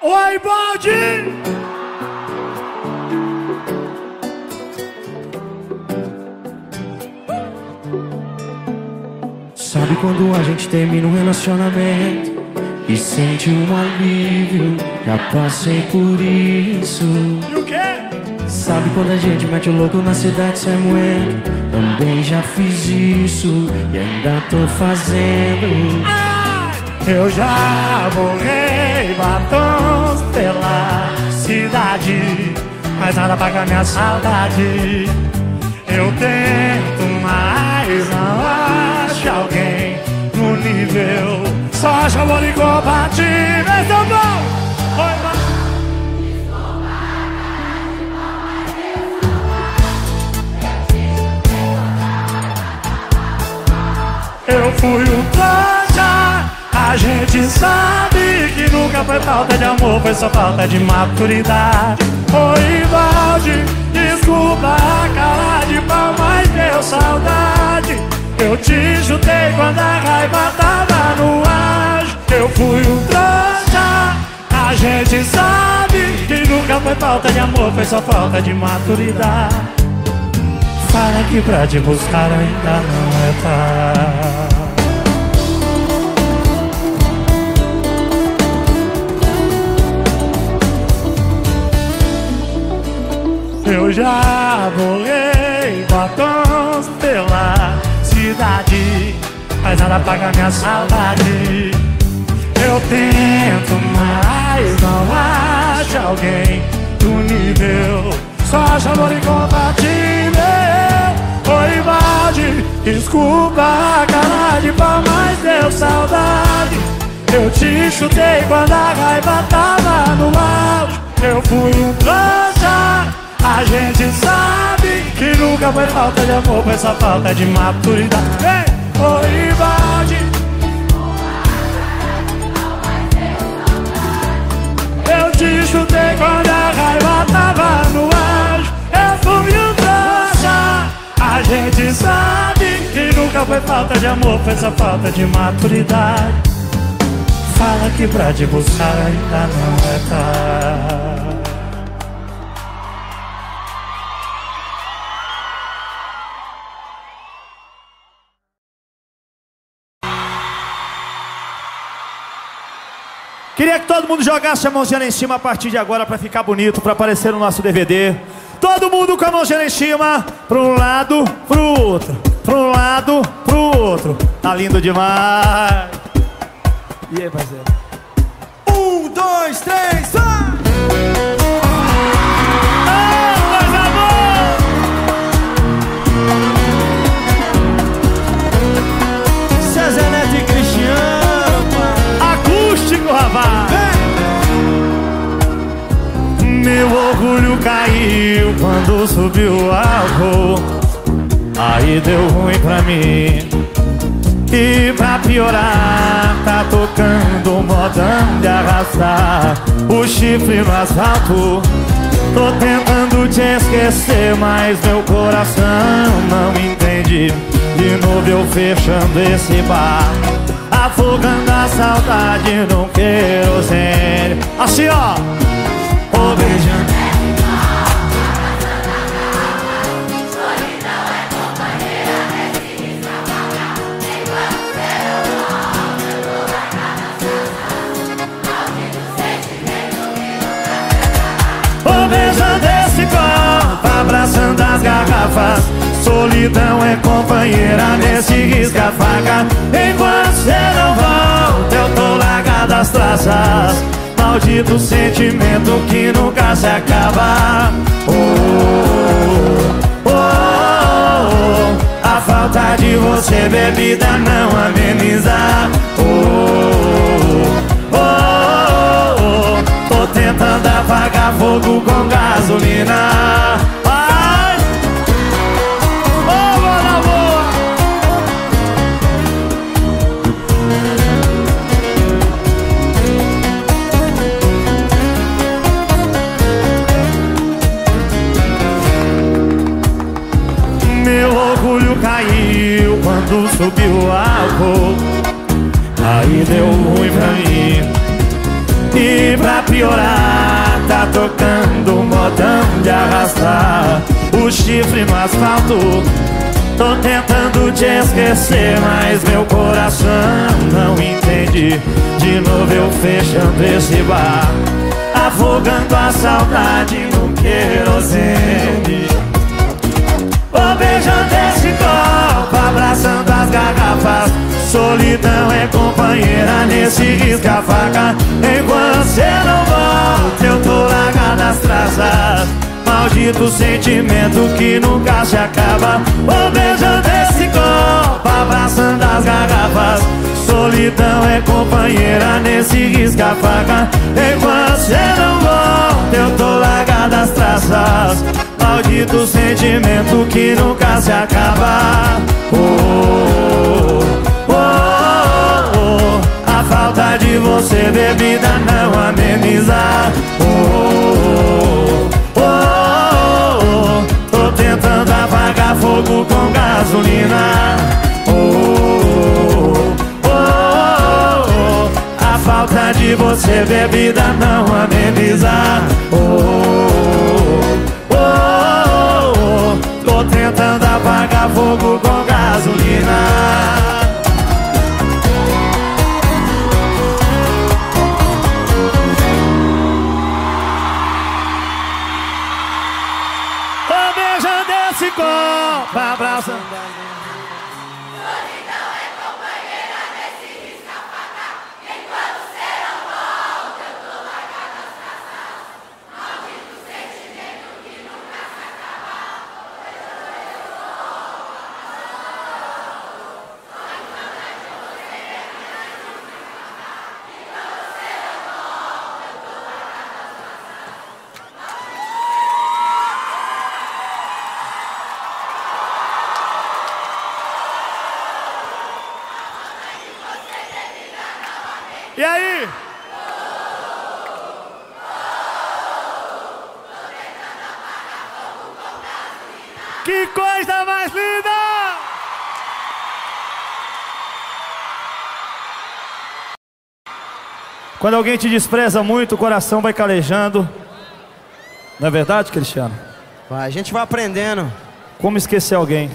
Oi, balde! Sabe quando a gente termina um relacionamento e sente um alívio? Já passei por isso. E o quê? Sabe quando a gente mete o louco na cidade sem moer? Também já fiz isso e ainda tô fazendo. Ah! Eu já borrei batons pela cidade, mas nada apaga minha saudade. Eu tento, mas não acho alguém no nível. Só acho amor incompatível. Então não! Oi, mas... Eu fui um planta, a gente sabe que nunca foi falta de amor, foi só falta de maturidade. Oi, balde, desculpa a cara de pau, mas deu saudade. Eu te chutei quando a raiva tava no ar. Eu fui um planta, a gente sabe que nunca foi falta de amor, foi só falta de maturidade. Fala que pra te buscar ainda não é tarde. Eu já bolei batons pela cidade, mas nada apaga minha saudade. Eu tento, mas não acho alguém do nível. Só acho amor incompatível. Oi, balde, desculpa a cara de pau, mas deu saudade. Eu te chutei quando a raiva tava no auge. Eu fui um trouxa, a gente sabe que nunca foi falta de amor, foi só falta de maturidade. Ei! Oi, balde, eu te chutei quando a raiva tava no auge. Eu fui um trouxa. A gente sabe que nunca foi falta de amor, foi só falta de maturidade. Fala que pra te buscar ainda não é tarde. Queria que todo mundo jogasse a mãozinha lá em cima a partir de agora pra ficar bonito, pra aparecer no nosso DVD. Todo mundo com a mãozinha em cima, pra um lado, pro outro, pra um lado, pro outro. Tá lindo demais. E aí, parceiro? 1, 2, 3, vai! Meus amores! Zé Neto e Cristiano, acústico, rapaz! Meu orgulho caiu quando subiu o álcool. Aí deu ruim pra mim. E pra piorar, tá tocando modão de arrastar o chifre no asfalto. Tô tentando te esquecer, mas meu coração não entende. De novo eu fechando esse bar, afogando a saudade no querosene. Assim, ó. Oh, beijando é igual, passando a garrafa. Solidão é companheira, é sinistra, vaga. Enquanto zero não, eu vou largar na sensação. Alguém do sentimento que não tá pegando. Oh, beijando esse copo, abraçando as garrafas. Solidão é companheira, nesse risca faca. Enquanto você não volta, eu tô largado as traças. Maldito sentimento que nunca se acaba. Oh, oh, oh, oh, a falta de você, bebida, não ameniza. Oh, oh, oh, oh, tô tentando apagar fogo com gasolina. Ai, oh, meu amor. Caiu quando subiu o álcool. Aí deu ruim pra mim. E pra piorar, tá tocando modão de arrastar o chifre no asfalto. Tô tentando te esquecer, mas meu coração não entende. De novo eu fechando esse bar, afogando a saudade no querosene. Vou beijando esse copo, abraçando as garrafas. Solidão é companheira nesse risca-faca. Enquanto cê não volta, eu tô largado nas traças. Maldito sentimento que nunca se acaba. Vou beijando esse copo, abraçando as garrafas. Solidão é companheira nesse risca-faca. Enquanto cê não volta, eu tô largado nas traças. Maldito sentimento que nunca se acaba. Oh, oh, oh, oh. A falta de você, bebida, não ameniza. Oh, oh, oh, oh. Tô tentando apagar fogo com gasolina. Oh, oh, oh, oh. A falta de você, bebida, não ameniza. Oh, oh, oh. Tô tentando apagar fogo com gasolina. Tô beijando esse copo, abraçando. Solidão é companheira nesse risca-faca. Enquanto cê não volta, eu tô largado nas traças. Maldito sentimento que nunca se acaba. E aí? Que coisa mais linda! Quando alguém te despreza muito, o coração vai calejando. Não é verdade, Cristiano? A gente vai aprendendo. Como esquecer alguém?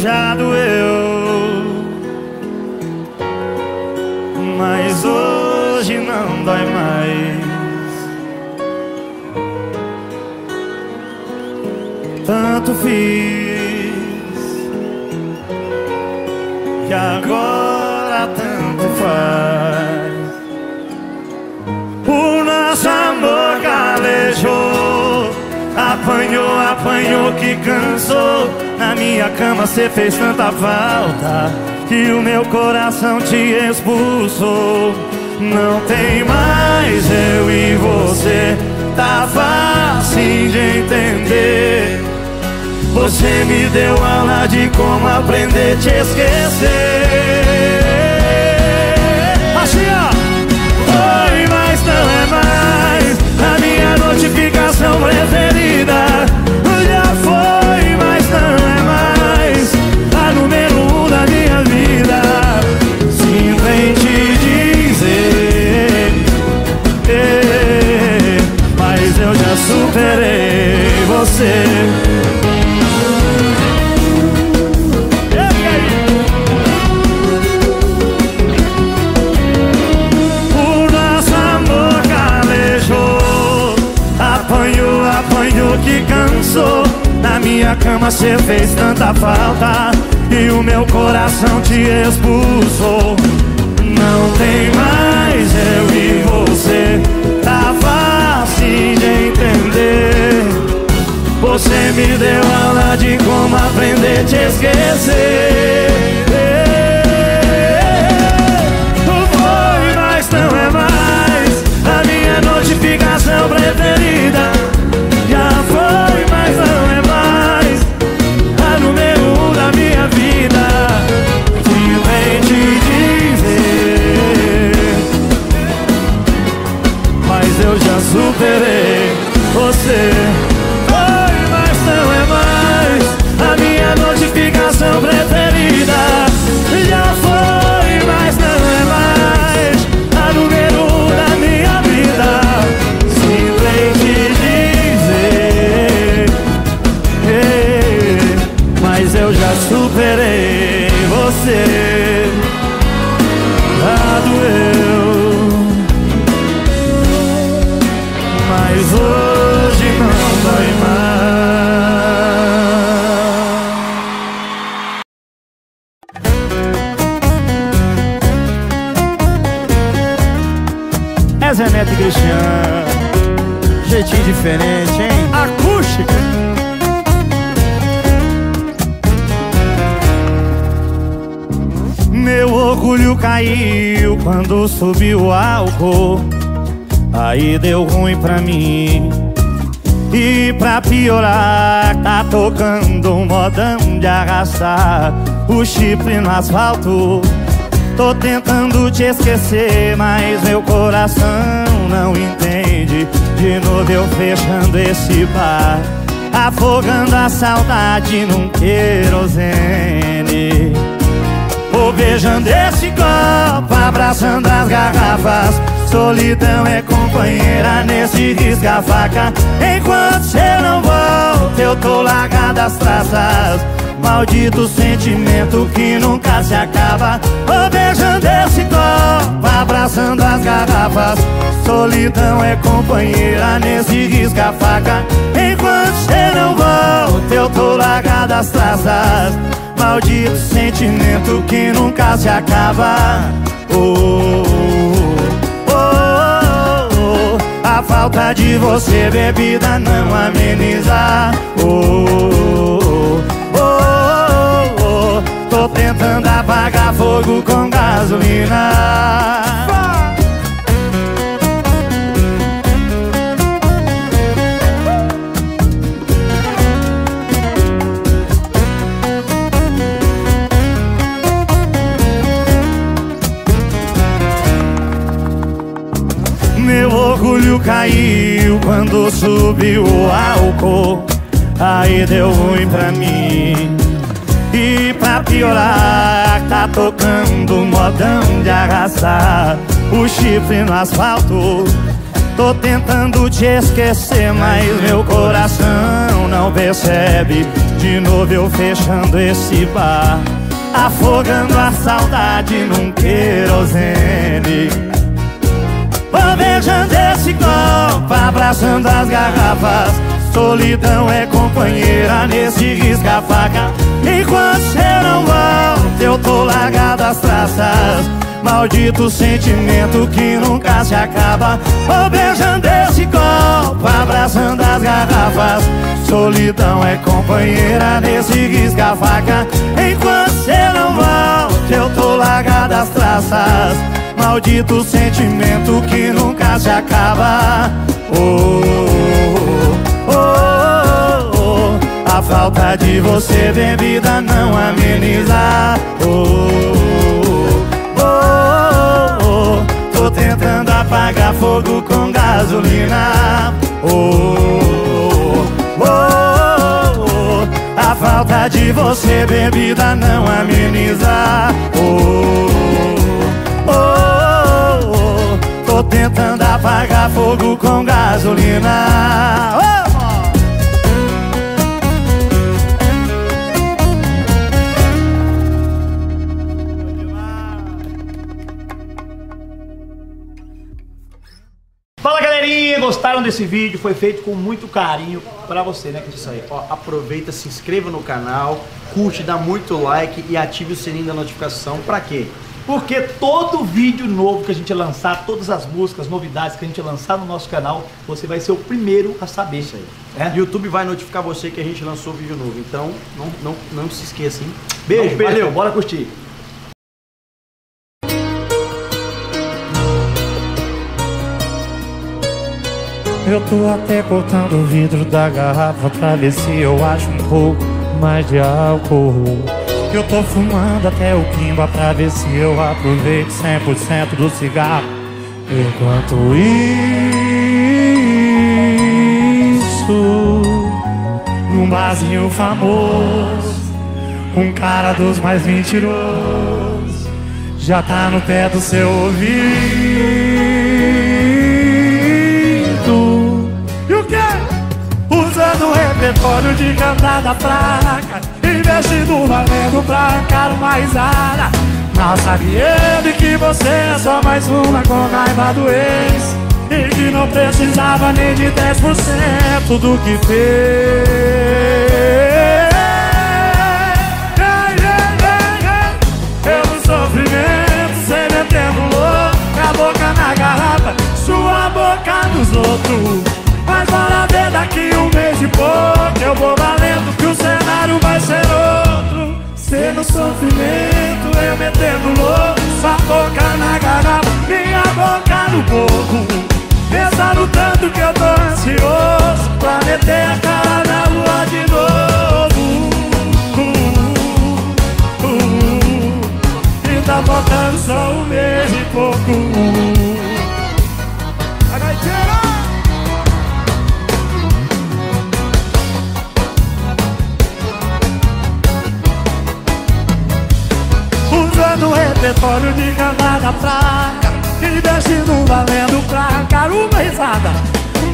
Já doeu, mas hoje não dói mais. Tanto fiz que agora tanto faz. O nosso amor calejou, apanhou, apanhou que cansou. Na minha cama cê fez tanta falta que o meu coração te expulsou. Não tem mais eu e você, tá fácil de entender. Você me deu aula de como aprender a te esquecer. Assim, ó. Oi, mas não é mais a minha notificação preferida. Já foi, mas não é mais número 1 da minha vida. Sinto em te dizer, mas eu já superei você. O nosso amor calejou, apanhou, apanhou que cansou. Na minha cama cê fez tanta falta e o meu coração te expulsou. Não tem mais eu e você, tá fácil de entender. Você me deu aula de como aprender a te esquecer. Foi, mas não é mais a minha notificação preferida. Já foi, mas não é mais a número 1 da minha vida. Fui bem te dizer, mas eu já superei você. Foi, mas não é mais a minha notificação preferida. Já foi, mas não é mais a número um da minha vida. Simplesmente dizer, mas eu já superei você. Mas hoje não dói mais. É Zé Neto e Cristiano, jeitinho diferente, hein? Acústica. Meu orgulho caiu quando subiu o álcool. Aí deu ruim pra mim. E pra piorar, tá tocando um modão de arrastar o chifre no asfalto. Tô tentando te esquecer, mas meu coração não entende. De novo eu fechando esse bar, afogando a saudade num querosene. Vou beijando esse copo, abraçando as garrafas. Solidão é companheira nesse risca-faca. Enquanto cê não volta, eu tô largado as traças. Maldito sentimento que nunca se acaba. Vou beijando esse copo, abraçando as garrafas. Solidão é companheira nesse risca-faca. Enquanto cê não volta, eu tô largado as traças. Maldito sentimento que nunca se acaba. A falta de você, bebida, não ameniza. Tô tentando apagar fogo com gasolina. Meu orgulho caiu quando subiu o álcool. Aí deu ruim pra mim. E pra piorar, tá tocando um modão de arrastar o chifre no asfalto. Tô tentando te esquecer, mas meu coração não percebe. De novo eu fechando esse bar, afogando a saudade num querosene. Vou beijando esse copo, abraçando as garrafas. Solidão é companheira nesse risca-faca. Enquanto cê não volta, eu tô largado as traças. Maldito sentimento que nunca se acaba. Vou beijando esse copo, abraçando as garrafas. Solidão é companheira nesse risca-faca. Enquanto cê não volta, eu tô largado as traças. Maldito sentimento que nunca se acaba. A falta de você, bebida, não ameniza. Tô tentando apagar fogo com gasolina. A falta de você, bebida, não ameniza. Tô tentando apagar fogo com gasolina. Fala, galerinha, gostaram desse vídeo? Foi feito com muito carinho pra você, né, Cristiano? Ó, aproveita, se inscreva no canal, curte, dá muito like e ative o sininho da notificação. Pra quê? Porque todo vídeo novo que a gente lançar, todas as músicas, novidades que a gente lançar no nosso canal, você vai ser o primeiro a saber. Isso aí. É? YouTube vai notificar você que a gente lançou vídeo novo. Então, não se esqueça, hein? Beijo, valeu, bora curtir. Eu tô até cortando o vidro da garrafa pra ver se eu acho um pouco mais de álcool. Eu tô fumando até o quimba pra ver se eu aproveito 100% do cigarro. Enquanto isso, Zezinho famoso, um cara dos mais mentirosos, já tá no pé do seu ouvido. E o que? Usando o repertório de cantada fraca, investindo valendo pra carmaizada. Mal sabia ele que você é só mais uma com raiva do ex, e que não precisava nem de 10% do que fez. Pelo sofrimento, cê metendo louca, a boca na garrafa, sua boca nos outros. Mas bora ver daqui um mês e pouco, eu vou valendo que o cenário vai ser outro. Cê no sofrimento, eu metendo louco, sua boca na garrafa, minha boca no coco. Pensando tanto que eu tô ansioso pra meter a cara na lua de novo. E tá faltando só um mês e pouco. Usando o repertório de cantada fraca, investindo valendo pra caruma risada.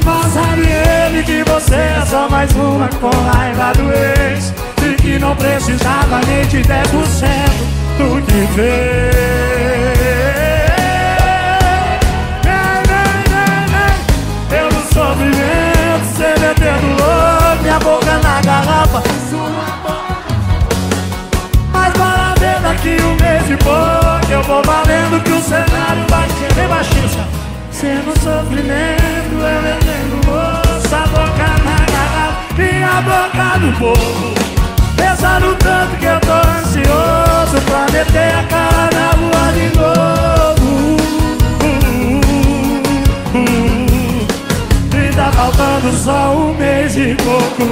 Mas sabe ele que você é só mais uma com raiva do ex, e que não precisava nem de 10% do que fez. Eu no sofrimento, cê metendo louco, minha boca na garrafa, sua boca. Mas para ver daqui um mês e pouco, eu vou valendo que o cenário vai ser bem baixista. Sendo sofrimento, eu metendo moça, a boca na garrafa e a boca no povo. Pensando tanto que eu tô ansioso pra meter a cara na rua de novo. E tá faltando só um mês e pouco.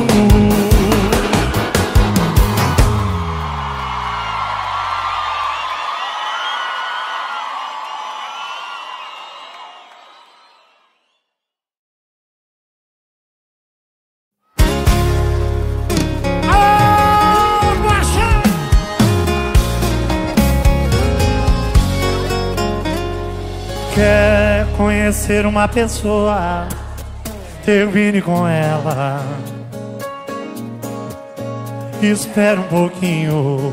Quer conhecer uma pessoa, termine com ela. Espera um pouquinho,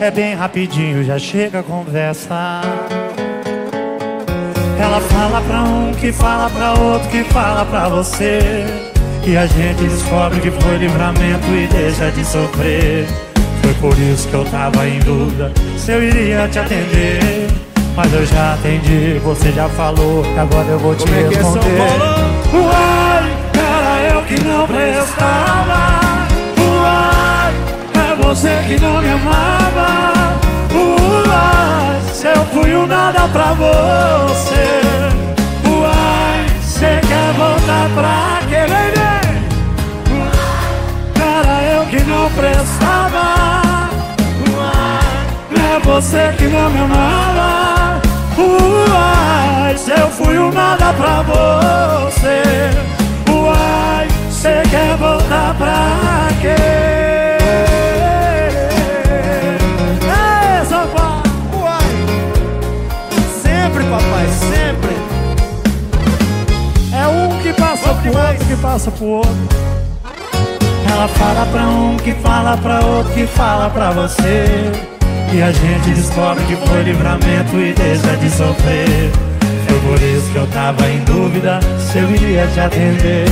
é bem rapidinho, já chega a conversa. Ela fala pra um, que fala pra outro, que fala pra você, e a gente descobre que foi livramento e deixa de sofrer. Foi por isso que eu tava em dúvida se eu iria te atender, mas eu já atendi, você já falou, agora eu vou te responder. Uai, era eu que não prestava. Uai, é você que não me amava. Uai, se eu fui um nada pra você. Uai, cê quer voltar pra aquele bem. Uai, era eu que não prestava. Uai, é você que não me amava. Uai, se eu fui um nada pra você. Uai, cê quer voltar pra quê? É, sofá. Uai, sempre, papai, sempre. É um que passa pro outro, que passa pro outro. Ela fala pra um, que fala pra outro, que fala pra você, e a gente descobre que foi livramento e deixa de sofrer. Foi por isso que eu tava em dúvida se eu iria te atender,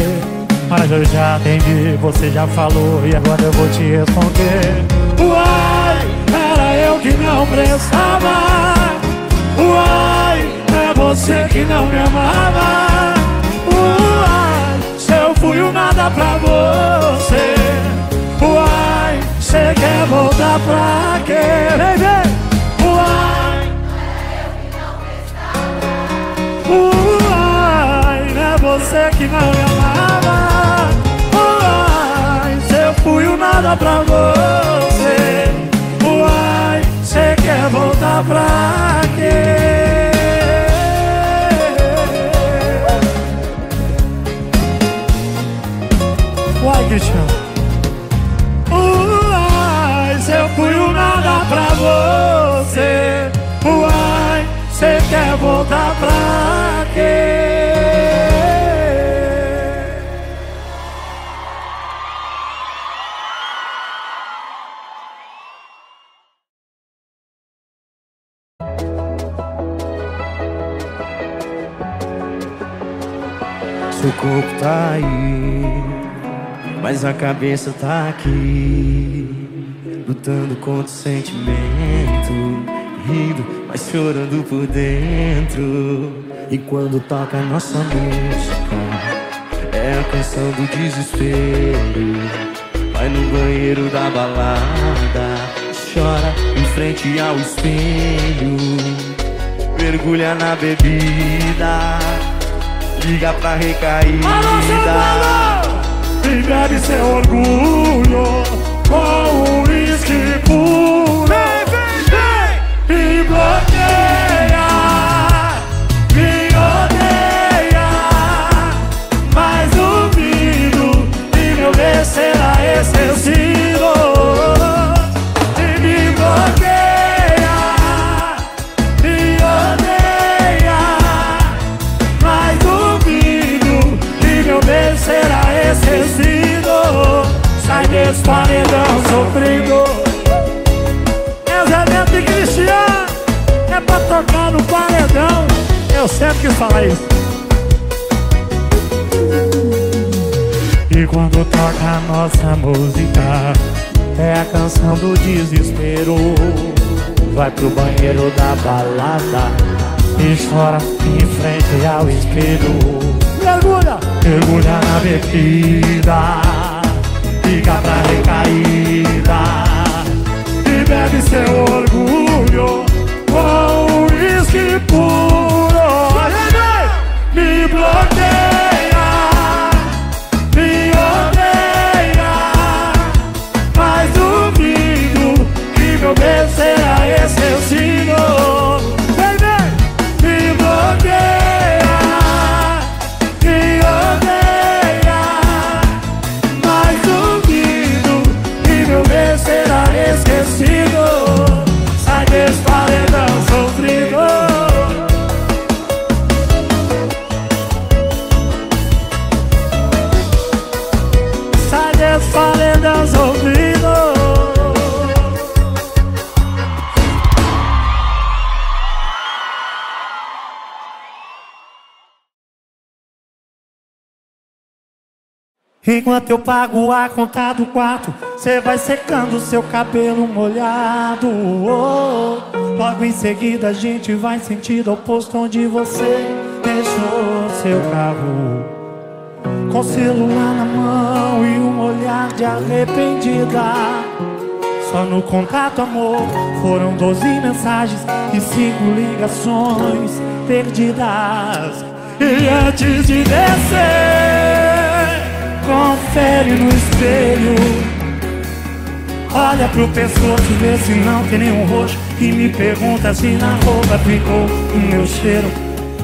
mas eu já atendi, você já falou, e agora eu vou te responder. Uai, era eu que não prestava. Uai, é você que não me amava. Uai, se eu fui um nada pra você. Uai, cê quer voltar pra quê, baby? Uai, é eu que não prestava. Uai, é você que não me amava. Uai, se eu fui um nada pra você. Uai, cê quer voltar pra quê? Uai, Cristiano. você. Uai, cê quer voltar pra quê? Seu corpo tá aí, mas a cabeça tá aqui, lutando contra o sentimento, rindo, mas chorando por dentro. E quando toca a nossa música, é a canção do desespero. Vai no banheiro da balada, chora em frente ao espelho, mergulha na bebida, liga pra recaída. E bebe seu orgulho com o uísque puro. Vem, vem, vem. E bloqueia, me odeia, mas duvido que meu bem será esquecido. E me bloqueia, me odeia, mas duvido que meu bem será esquecido. Sai desse paredão sofrido. É Zé Neto e Cristiano, é pra tocar no paredão. Eu sempre quis falar isso. E quando toca a nossa música, é a canção do desespero. Vai pro banheiro da balada e chora em frente ao espelho. Mergulha, mergulha na bebida, liga pra recaída, e bebe seu orgulho com uísque puro. Me bloqueia, me odeia, mas duvido que meu bem será esquecido. Me bloqueia, me odeia, será esquecido. Sai desse paredão sofrido. Sai desse paredão sofrido. Enquanto eu pago a conta do quarto, cê vai secando seu cabelo molhado. Logo em seguida a gente vai sentido oposto onde você deixou seu carro. Com o celular na mão e um olhar de arrependida. Só no contato, amor, foram 12 mensagens e 5 ligações perdidas. E antes de descer, confere no espelho, olha pro pescoço, vê se não tem nenhum roxo, e me pergunta se na roupa ficou o meu cheiro.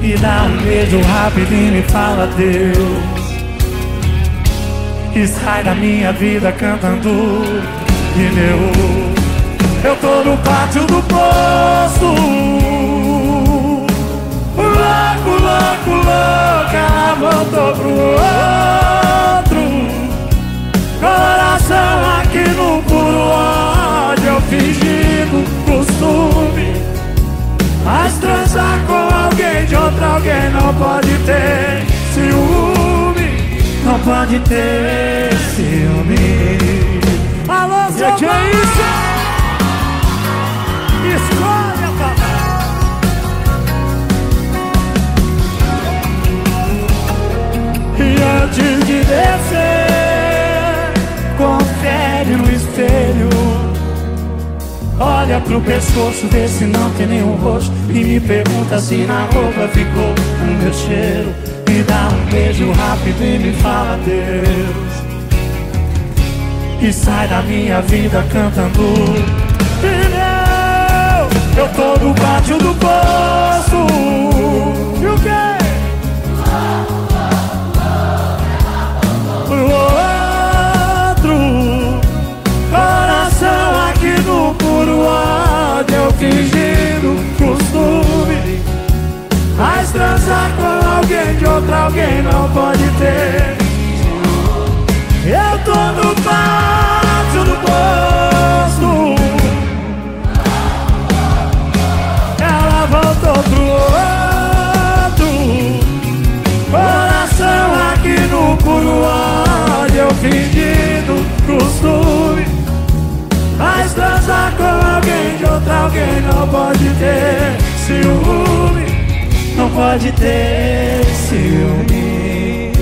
E dá um beijo rápido e me fala adeus, e sai da minha vida cantando pneu. Eu tô no pátio do posto, louco, louco, louca, voltou pro outro coração aqui no ódio fingido, costume. Mas transar com alguém de outro alguém não pode ter ciúme, não pode ter ciúme. Alô, Zé Neto, é isso? Escolha, papai. E antes de descer, confere no espelho, olha pro pescoço, vê se não tem nenhum rosto, e me pergunta se na roupa ficou o meu cheiro. Me dá um beijo rápido e me fala adeus, e sai da minha vida cantando pneu. Eu tô no pátio do poço, e o quê? Outro coração aqui no puro ar. ciúme, não pode ter ciúme.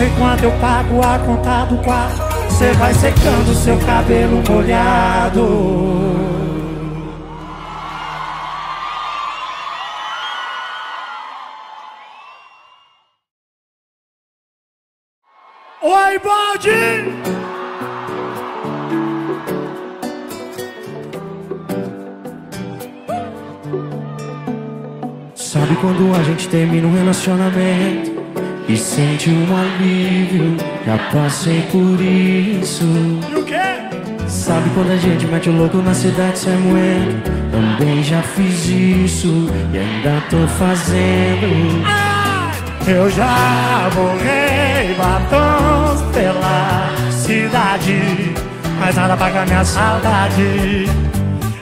Enquanto eu pago a conta do quarto, você vai secando seu cabelo molhado. Oi, balde! Sabe quando a gente termina um relacionamento e sente um alívio? Já passei por isso. E o quê? Sabe quando a gente mete o louco na cidade sem moer? Também já fiz isso e ainda tô fazendo. Ah! Eu já borrei batons pela cidade, mas nada paga minha saudade.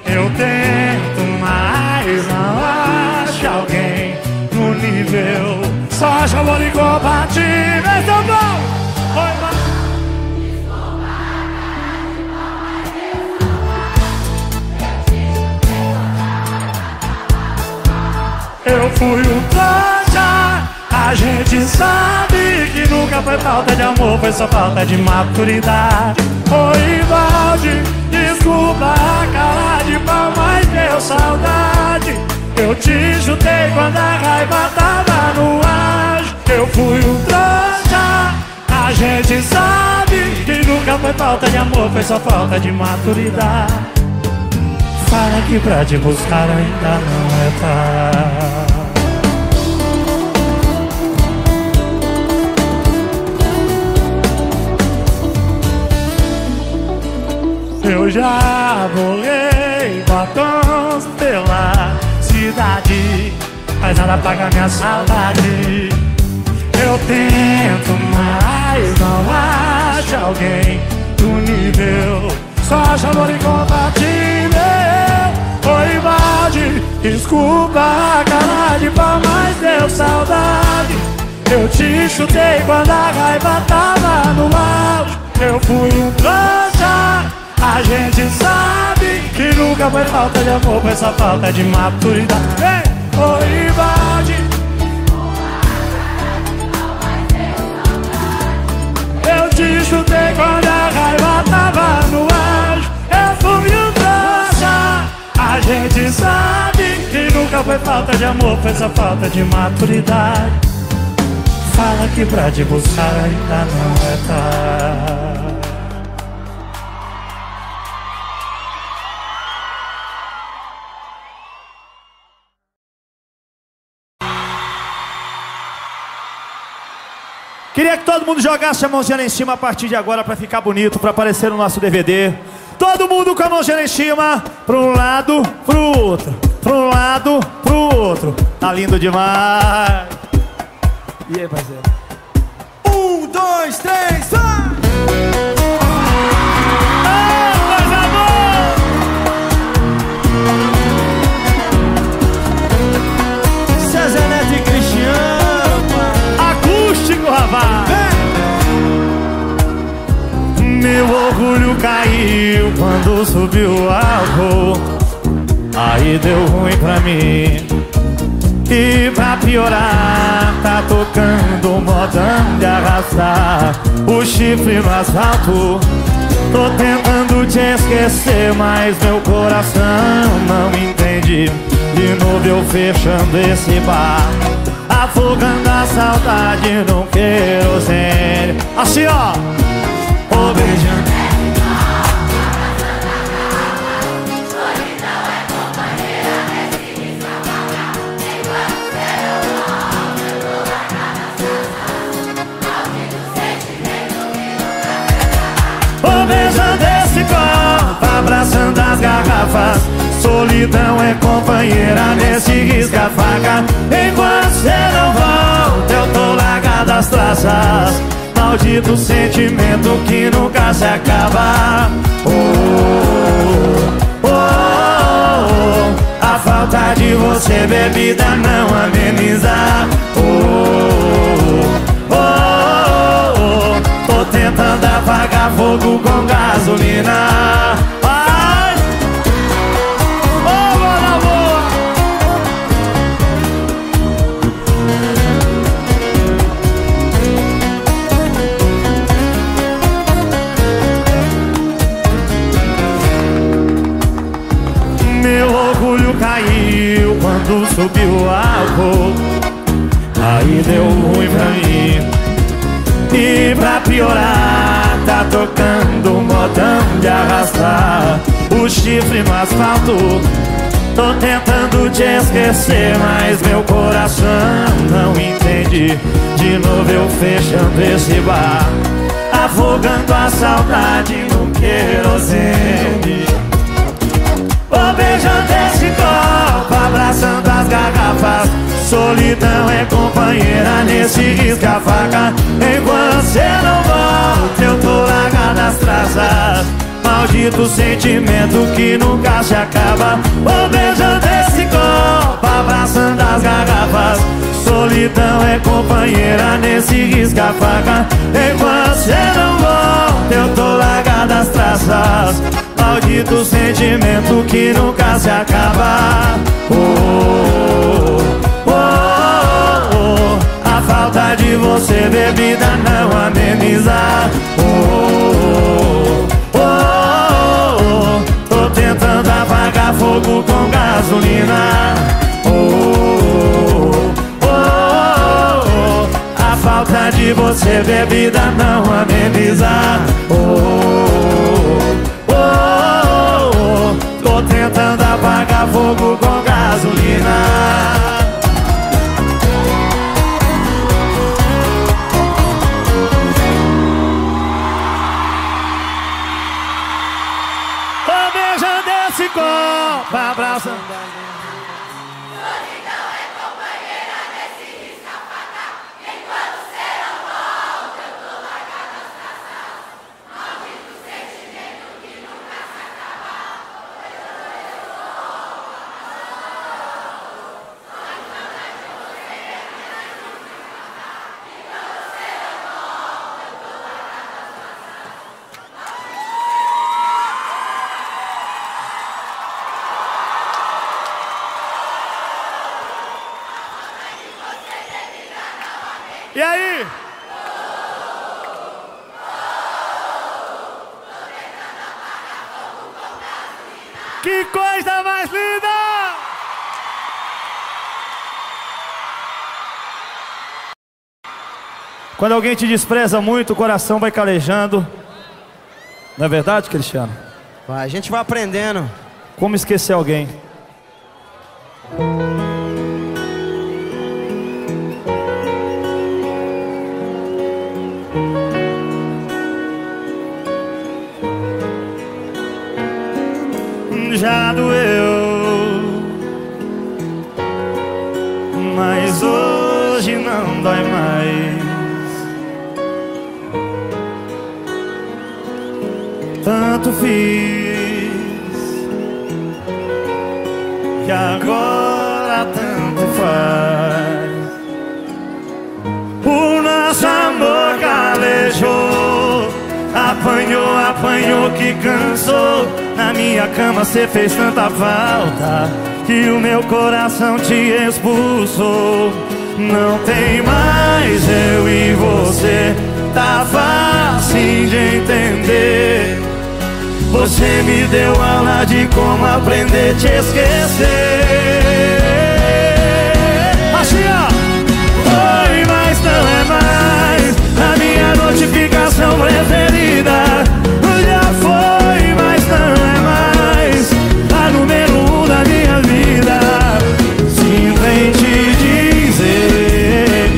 Eu tento, mas não acho alguém no nível. Só acho amor incompatível. Então não, foi mais. Desculpa, mas eu fui um planta. A gente sabe que nunca foi falta de amor, foi só falta de maturidade. Oi, balde, desculpa a cara de pau, mas deu saudade. Eu te chutei quando a raiva tava no ar. Eu fui um trouxa. A gente sabe que nunca foi falta de amor, foi só falta de maturidade. Fala que pra te buscar ainda não é tarde. Eu já bolei batons pela cidade, mas nada paga minha saudade. Eu tento, mas não acho alguém do nível. Só acho amor incompatível. Oi, balde, desculpa a cara de pau, mas deu saudade. Eu te chutei quando a raiva tava no auge. Eu fui um trouxa. A gente sabe que nunca foi falta de amor, foi essa falta de maturidade. Ei, oi, balde. Eu te chutei quando a raiva tava no ar. Eu fui um trouxa. A gente sabe que nunca foi falta de amor, foi essa falta de maturidade. Fala que pra te buscar ainda não é tarde. Queria que todo mundo jogasse a mãozinha lá em cima a partir de agora pra ficar bonito, pra aparecer no nosso DVD. Todo mundo com a mãozinha lá em cima, pra um lado, pro outro, pra um lado, pro outro. Tá lindo demais. E aí, parceiro? 1, 2, 3, vai! Meu orgulho caiu quando subiu o álcool. Aí deu ruim pra mim. E pra piorar, tá tocando modão de arrastar o chifre no asfalto. Tô tentando te esquecer, mas meu coração não entende. De novo eu fechando esse bar, afogando a saudade no querosene. Assim ó, oh, beijando. Oh, beijando esse copo, abraçando as garrafas. Solidão é companheira nesse risca-faca. Enquanto cê não volta, eu tô largado as traças. Maldito sentimento que nunca se acaba. Oh, oh, oh, oh. A falta de você, bebida, não ameniza. Oh, oh, oh, oh. Tô tentando apagar fogo com gasolina. Vai! Amor! quando subiu o álcool, aí deu ruim pra mim. E pra piorar, tá tocando modão de arrastar o chifre no asfalto. Tô tentando te esquecer, mas meu coração não entende. De novo eu fechando esse bar, afogando a saudade no querosene. Vou beijando esse copo, abraçando as garrafas. Solidão é companheira nesse risca-faca. Enquanto você não volta, eu tô largado nas traças. Maldito sentimento que nunca se acaba. Vou beijando esse copo, abraçando as garrafas. Solidão é companheira nesse risca-faca. Enquanto você não volta, eu tô largado nas traças. Maldito sentimento que nunca se acaba. Oh, oh, oh, oh. A falta de você, bebida, não ameniza. Oh, oh, oh, oh. Tô tentando apagar fogo com gasolina. Oh, oh, oh, oh. A falta de você, bebida, não ameniza. Oh, oh, oh. Tô tentando apagar fogo com gasolina. Tô beijando esse copo, abraçando. Solidão é companheira nesse risca-faca. Enquanto você não volta, eu tô largado nas traças. Maldito sentimento que nunca se acaba. E aí? Que coisa mais linda! Quando alguém te despreza muito, o coração vai calejando. Não é verdade, Cristiano? A gente vai aprendendo. Como esquecer alguém? Já doeu, mas hoje não dói mais. Tanto fiz que agora tanto faz. O nosso amor calejou, apanhou, apanhou que cansou. Na minha cama cê fez tanta falta que o meu coração te expulsou. Não tem mais eu e você, tá fácil de entender. Você me deu aula de como aprender a te esquecer. Achia! Oi, mas não é mais a minha notificação preferida. Já foi, mas não é mais a número 1 da minha vida. Sinto em te dizer,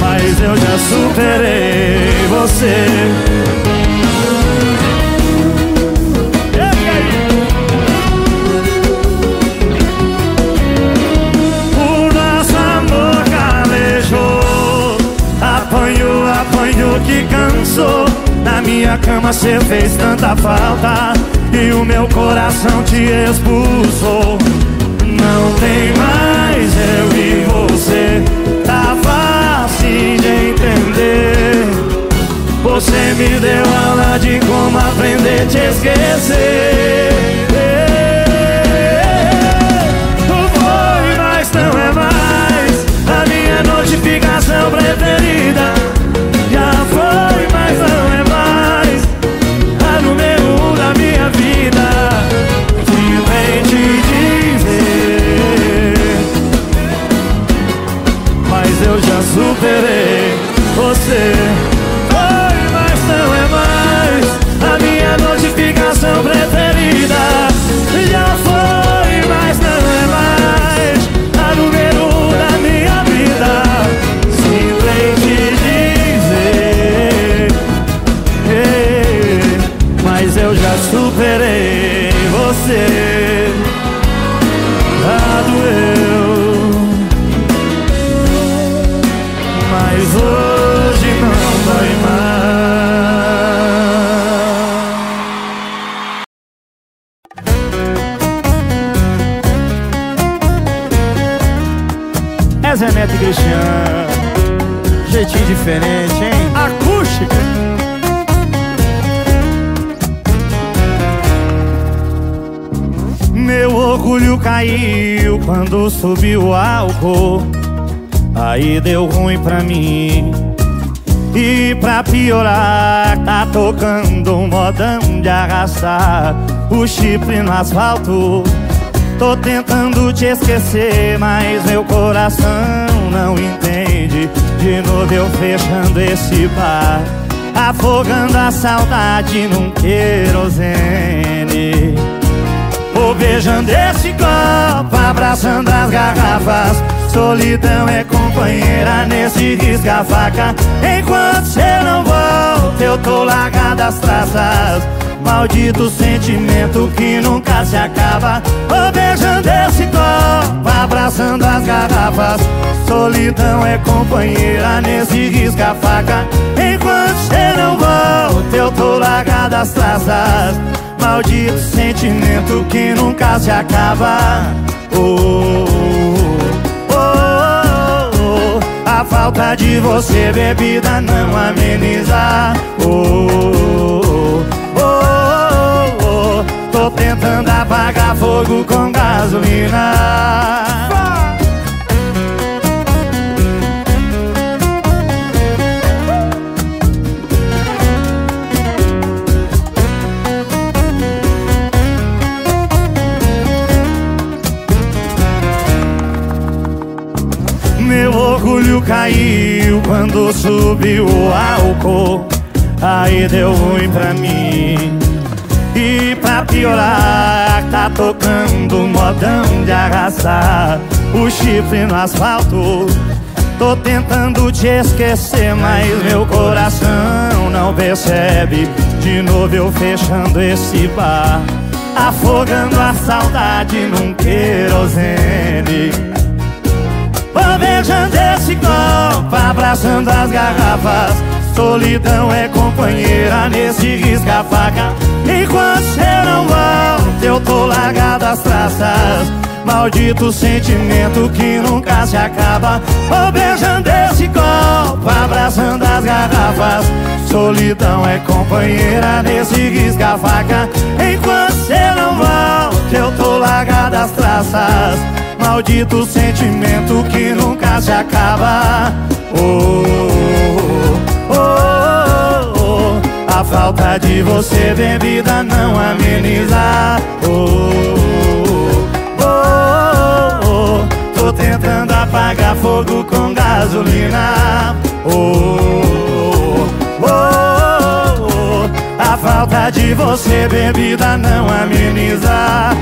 mas eu já superei você. O nosso amor calejou, apanhou, apanhou que cansou. Na minha cama cê fez tanta falta e o meu coração te expulsou. Não tem mais eu e você, tá fácil de entender. Você me deu aula de como aprender a te esquecer. Foi, mas não é mais a minha notificação preferida. Já foi, mas não é mais a número 1 da minha vida. Simplesmente diz. você. Foi, mas não é mais a minha notificação preferida. Já foi, mas não é mais a número 1 da minha vida. Simplesmente dizer, hey, mas eu já superei você. É Zé Neto e Cristiano, jeitinho diferente, hein? Acústica. Meu orgulho caiu quando subiu o álcool. Aí deu ruim pra mim. E pra piorar, tá tocando um modão de arrastar o chifre no asfalto. Tô tentando te esquecer, mas meu coração não entende. De novo eu fechando esse bar, afogando a saudade num querosene. Vou beijando esse copo, abraçando as garrafas. Solidão é companheira nesse risca-faca. Enquanto cê não volta, eu tô largado as traças. Maldito sentimento que nunca se acaba. Vou beijando esse copo, abraçando as garrafas. Solidão é companheira nesse risca-faca. Enquanto cê não volta, eu tô largado as traças. Maldito sentimento que nunca se acaba. A falta de você, bebida, não ameniza. Tô tentando apagar fogo com gasolina. Meu orgulho caiu quando subiu o álcool. Aí deu ruim pra mim. E pra piorar, tá tocando um modão de arrastar o chifre no asfalto. Tô tentando te esquecer, mas meu coração não percebe. De novo eu fechando esse bar, afogando a saudade num querosene. Vou beijando esse copo, abraçando as garrafas. Solidão é companheira nesse risca-faca. Enquanto cê não volta, eu tô largado as traças. Maldito sentimento que nunca se acaba. Vou beijando esse copo, abraçando as garrafas. Solidão é companheira nesse risca-faca. Enquanto cê não volta, eu tô largado as traças. Maldito sentimento que nunca se acaba. A falta de você, bebida, não ameniza. Tô tentando apagar fogo com gasolina. A falta de você, bebida, não ameniza.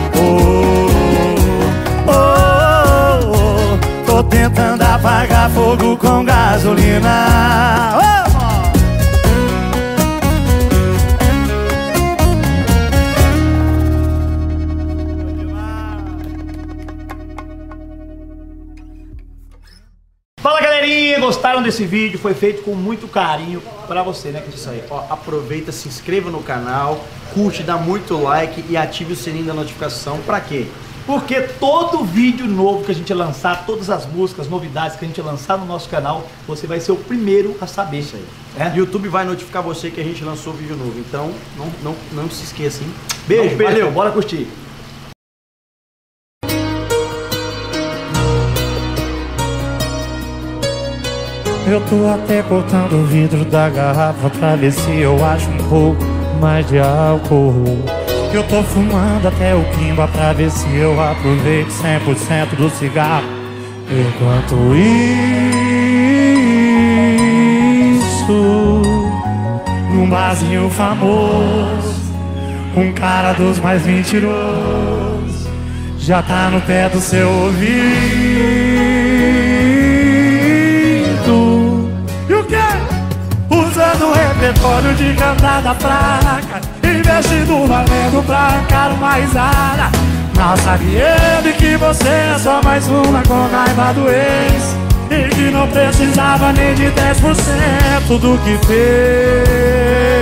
Tô tentando apagar fogo com gasolina. Fala, galerinha, gostaram desse vídeo? Foi feito com muito carinho pra você, né, Cristiano? Ó, aproveita, se inscreva no canal, curte, dá muito like e ative o sininho da notificação. Pra quê? Porque todo vídeo novo que a gente lançar, todas as músicas, novidades que a gente lançar no nosso canal, você vai ser o primeiro a saber. Isso aí. É? YouTube vai notificar você que a gente lançou vídeo novo. Então, não se esqueça, hein? Beijo, valeu, bora curtir. Eu tô até cortando o vidro da garrafa pra ver se eu acho um pouco mais de álcool. Eu tô fumando até o quimba pra ver se eu aproveito 100% do cigarro. Enquanto isso, Zezinho famoso, um cara dos mais mentirosos, já tá no pé do seu ouvido. E o que? Usando o repertório de cantada fraca, investindo valendo pra carmaizada. Não sabia ele que você é só mais uma com raiva do ex, e que não precisava nem de 10% do que fez.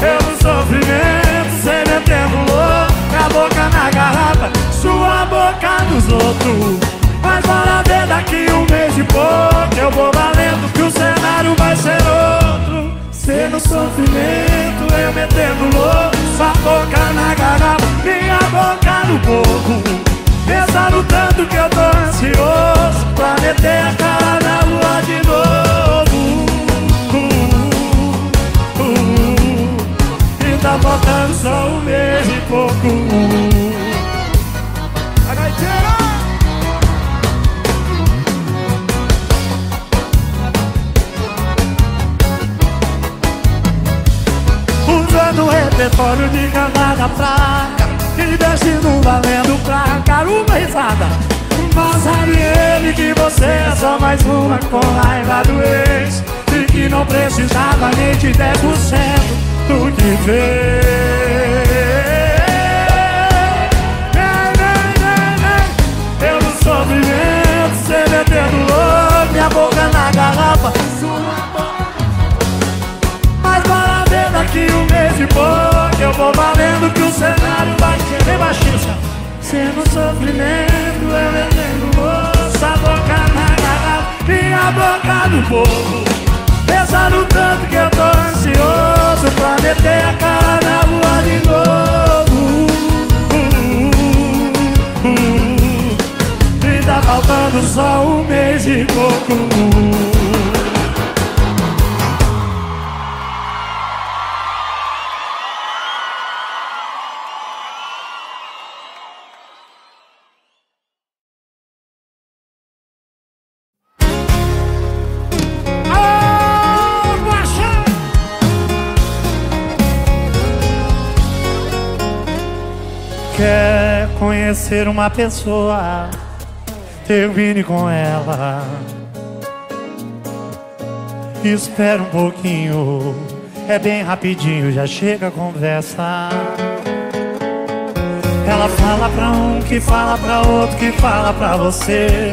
Pelo sofrimento, cê metendo louco, com a boca na garrafa, sua boca nos outros. Mas bora ver daqui um mês e pouco, eu vou valendo que o cenário vai ser outro. Cê no sofrimento, eu metendo louco, sua boca na garrafa, minha boca no pouco. Pensando tanto que eu tô ansioso pra meter a cara na lua de novo. E tá faltando só um mês e pouco. Usando o repertório de cantada fraca, investindo valendo pra uma risada. Mas sabe ele que você é só mais uma com raiva do ex, e que não precisava nem de 10% do que fez. Eu no sofrimento, cê metendo louco, minha boca na garrafa, sua boca. Mas para ver daqui um mês e pouco, eu vou valendo que o cenário vai ser bem baixista. Cê no sofrimento, eu metendo louco, sua boca na garrafa, minha boca no povo. Pensando tanto que eu tô ansioso pra meter a cara na rua de novo. E tá faltando só um mês e pouco. Quer conhecer uma pessoa, termine com ela. Espera um pouquinho, é bem rapidinho, já chega a conversa. Ela fala pra um, que fala pra outro, que fala pra você,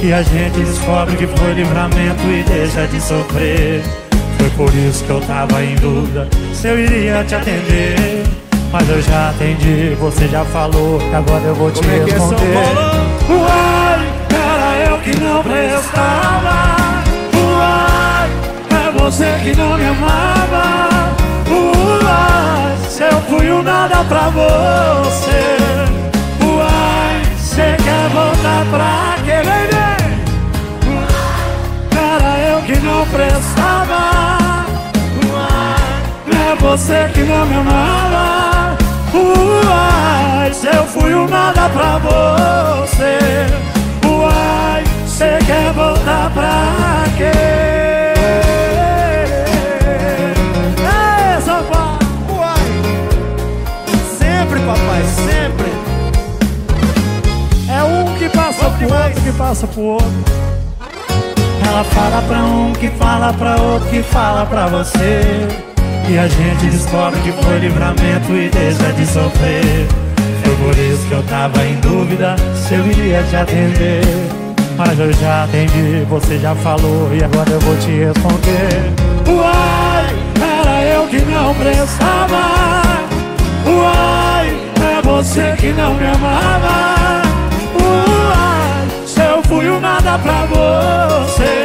e a gente descobre que foi livramento e deixa de sofrer. Foi por isso que eu tava em dúvida se eu iria te atender, mas eu já atendi, você já falou, agora eu vou te responder. Uai, era eu que não prestava. Uai, é você que não me amava. Uai, se eu fui um nada pra você. Uai, cê quer voltar pra querer ver. Uai, era eu que não prestava. Uai, é você que não me amava. Uai, se eu fui um nada pra você. Uai, cê quer voltar pra quê? É, sofá! Uai! Sempre, papai, sempre! É um que passa pro outro, que passa pro outro. Ela fala pra um, que fala pra outro, que fala pra você, e a gente descobre que foi livramento e deixa de sofrer. Foi por isso que eu tava em dúvida se eu iria te atender, mas eu já atendi, você já falou, e agora eu vou te responder. Uai, era eu que não prestava. Uai, é você que não me amava. Uai, se eu fui um nada pra você.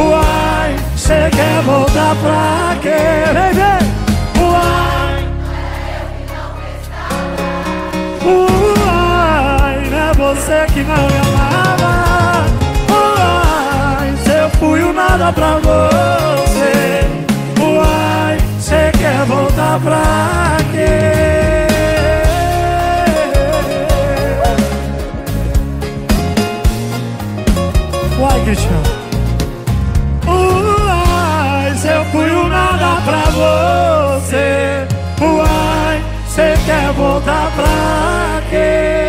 Uai, cê quer voltar pra querer ver? Uai, é eu que não prestava. Uai, é você que não me amava. Uai, se eu fui um nada pra você. Uai, cê quer voltar pra quê? Uai, Cristiano. você. Uai, cê quer voltar pra quê?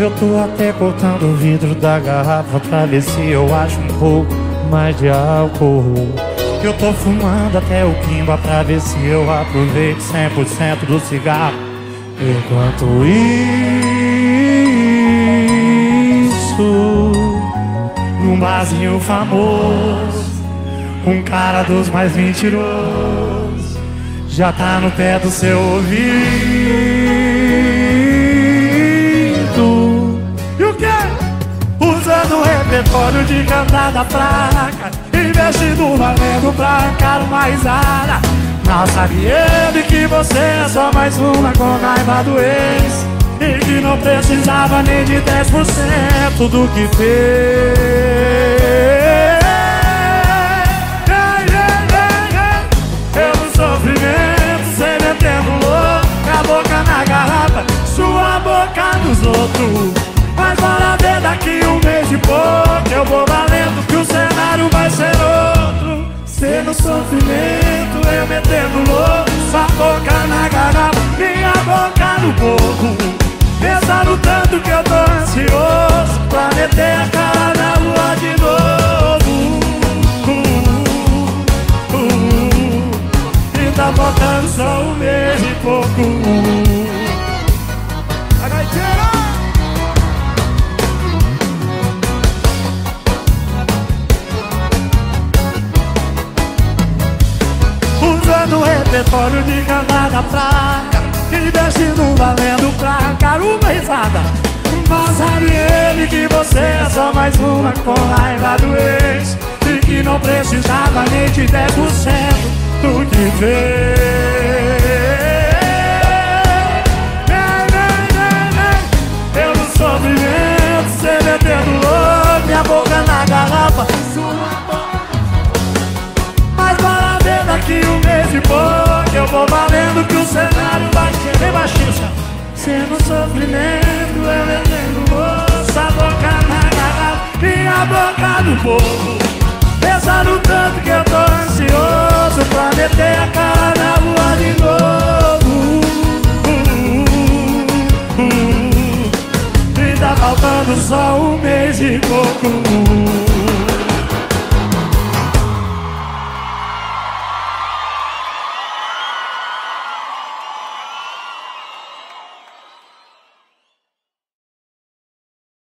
Eu tô até cortando o vidro da garrafa pra ver se eu acho um pouco mais de álcool. Eu tô fumando até o quimba pra ver se eu aproveito 100% do cigarro. Enquanto isso, num barzinho famoso, um cara dos mais mentirosos já tá no pé do seu ouvido. E o que? Usando o repertório de cantada fraca, vestido valendo pra cara uma risada. Não sabe ele que você é só mais uma com raiva do ex, e que não precisava nem de 10% do que fez. Eu no sofrimento, cê metendo louca, a boca na garrafa, sua boca nos outros. Mas bora ver daqui um mês e pouco, eu vou valendo que o cenário vai ser outro. Cê no sofrimento, eu metendo louco, sua boca na garrafa, minha boca no coco. Pensando tanto que eu tô ansioso pra meter a cara na lua de novo. E tá faltando só um mês e pouco. Usando o repertório de cantada fraca, investindo valendo pra cara uma risada. Mas sabe ele que você é só mais uma com raiva do ex, e que não precisava nem de 10% do que fez. Eu no sofrimento, cê metendo louco, minha boca na garrafa, sua boca. Daqui um mês e pouco, eu vou valendo que o cenário vai ser bem baixista. Sendo sofrimento, eu metendo louça, a boca na garrafa, minha boca no povo. Pensando tanto que eu tô ansioso pra meter a cara na rua de novo. E tá faltando só um mês e pouco.